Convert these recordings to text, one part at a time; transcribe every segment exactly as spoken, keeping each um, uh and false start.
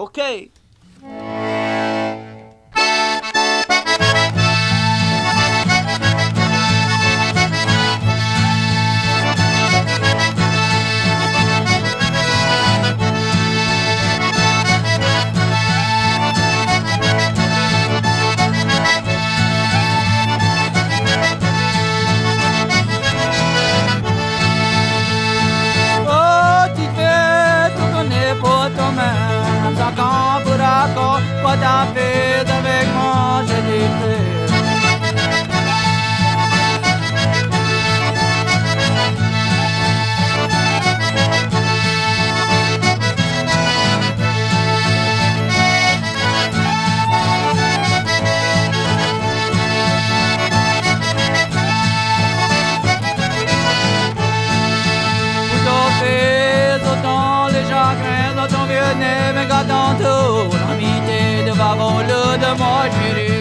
Okay. Pas tapé avec moi, j'ai des vous tapez autant les chagrins dont on venait, mais quand tantôt l'amitié devant le de moi chérie.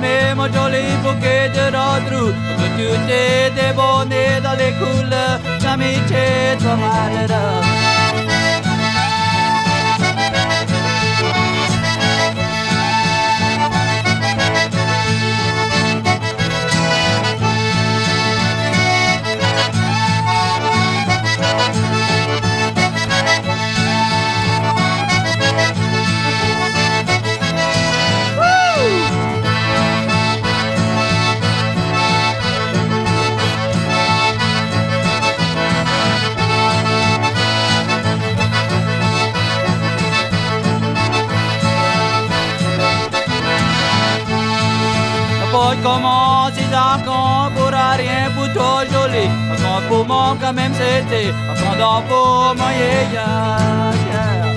Mais mon joli bouquet de roses, que tu t'es débonné dans les couleurs d'amitié de malheur. Comment ces arcans pour rien, pour toi joli, un grand pour moi quand même c'était, un grand pour moi yeah, yeah.